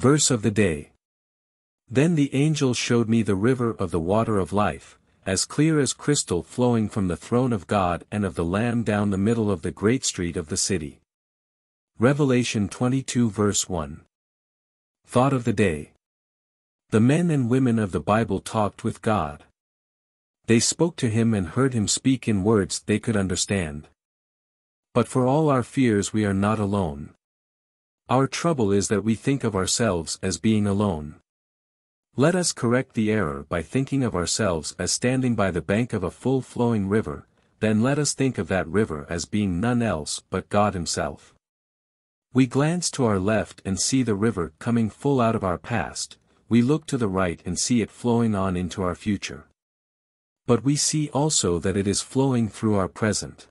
Verse of the Day. Then the angel showed me the river of the water of life, as clear as crystal, flowing from the throne of God and of the Lamb down the middle of the great street of the city. Revelation 22 verse 1. Thought of the Day. The men and women of the Bible talked with God. They spoke to Him and heard Him speak in words they could understand. But for all our fears, we are not alone. Our trouble is that we think of ourselves as being alone. Let us correct the error by thinking of ourselves as standing by the bank of a full-flowing river, then let us think of that river as being none else but God Himself. We glance to our left and see the river coming full out of our past, we look to the right and see it flowing on into our future. But we see also that it is flowing through our present.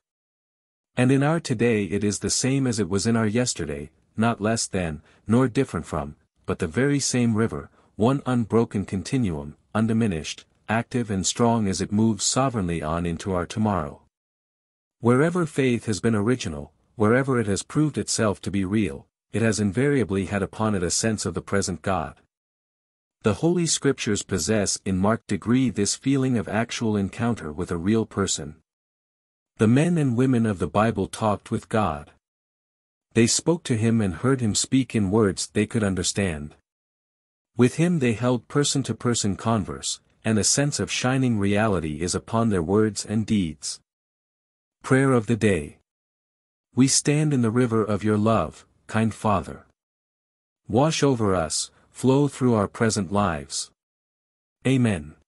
And in our today it is the same as it was in our yesterday, not less than, nor different from, but the very same river, one unbroken continuum, undiminished, active and strong as it moves sovereignly on into our tomorrow. Wherever faith has been original, wherever it has proved itself to be real, it has invariably had upon it a sense of the present God. The Holy Scriptures possess in marked degree this feeling of actual encounter with a real person. The men and women of the Bible talked with God. They spoke to Him and heard Him speak in words they could understand. With Him they held person-to-person converse, and a sense of shining reality is upon their words and deeds. Prayer of the Day. We stand in the river of your love, kind Father. Wash over us, flow through our present lives. Amen.